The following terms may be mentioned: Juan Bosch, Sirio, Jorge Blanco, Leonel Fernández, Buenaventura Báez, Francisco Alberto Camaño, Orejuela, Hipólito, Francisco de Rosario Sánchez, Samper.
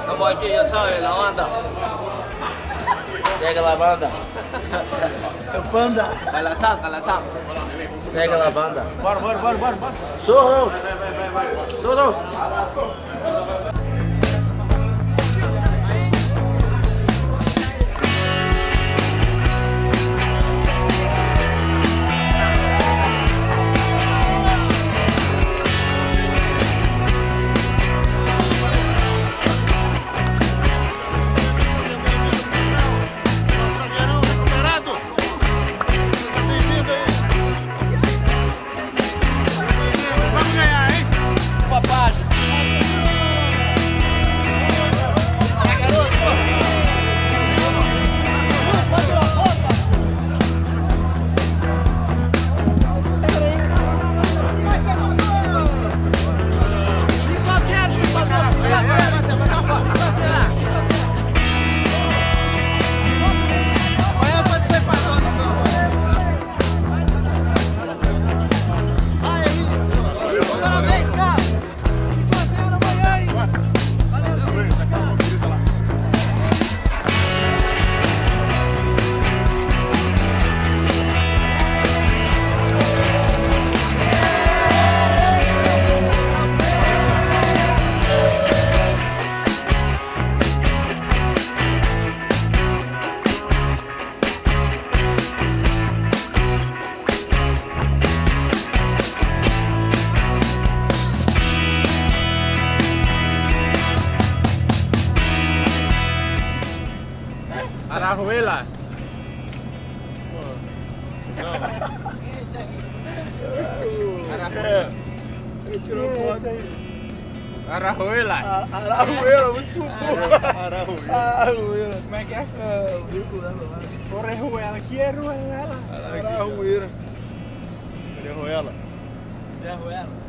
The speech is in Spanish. Estamos aquí, ya saben, la banda. Seca la banda. La banda. Balazán. Seca la banda. Bar. Solo. Orejuela. Orejuela, muito bom. Como é que é? Orejuela, que é Orejuela? Orejuela. Zé Ruela.